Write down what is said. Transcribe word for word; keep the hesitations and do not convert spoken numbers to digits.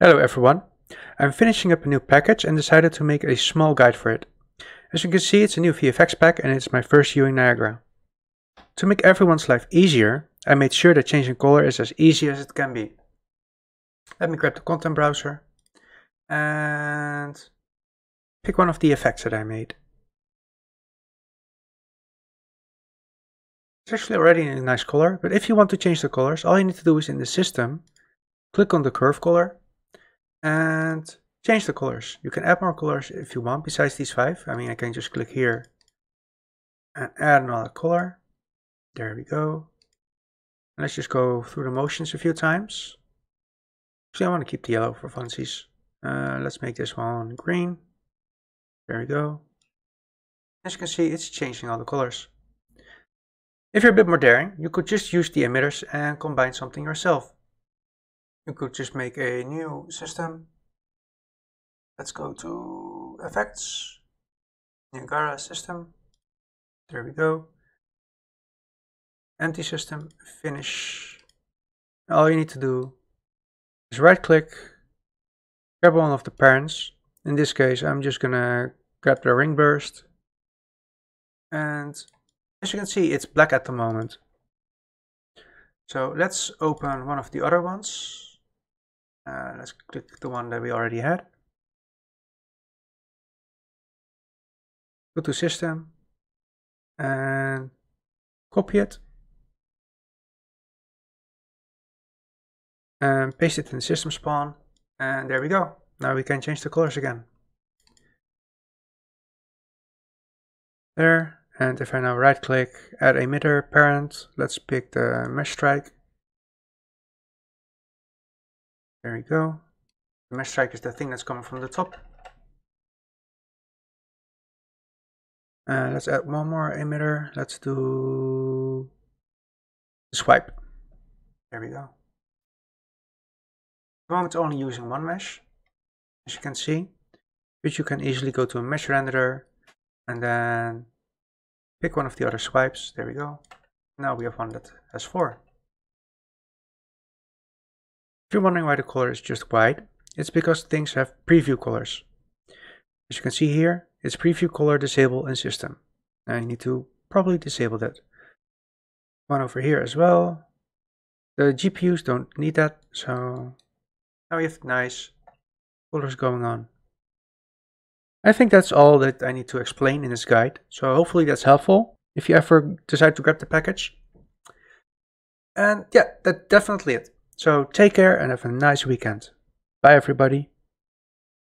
Hello everyone, I'm finishing up a new package and decided to make a small guide for it. As you can see, it's a new V F X pack and it's my first viewing Niagara. To make everyone's life easier, I made sure that changing color is as easy as it can be. Let me grab the content browser and pick one of the effects that I made. It's actually already a nice color, but if you want to change the colors, all you need to do is in the system, click on the curve color and change the colors. You can add more colors if you want besides these five. I mean, I can just click here and add another color. There we go. And let's just go through the motions a few times. Actually, I want to keep the yellow for funsies. Uh, let's make this one green. There we go. As you can see, it's changing all the colors. If you're a bit more daring, you could just use the emitters and combine something yourself. You could just make a new system. Let's go to effects, Niagara system. There we go. Empty system, finish. All you need to do is right click, grab one of the parents. In this case, I'm just gonna grab the ring burst. And as you can see, it's black at the moment. So let's open one of the other ones. Uh, let's click the one that we already had. Go to system and copy it and paste it in system spawn, and there we go. Now we can change the colors again. There, and if I now right click, add emitter parent, let's pick the mesh strike. There we go. The mesh strike is the thing that's coming from the top. Uh, let's add one more emitter. Let's do swipe. There we go. At the moment, it's only using one mesh, as you can see, but you can easily go to a mesh renderer and then pick one of the other swipes. There we go. Now we have one that has four. If you're wondering why the color is just white, it's because things have preview colors. As you can see here, it's preview color disable in system. Now you need to probably disable that. One over here as well. The G P Us don't need that, so now we have nice colors going on. I think that's all that I need to explain in this guide, so hopefully that's helpful if you ever decide to grab the package. And yeah, that's definitely it. So take care and have a nice weekend. Bye everybody.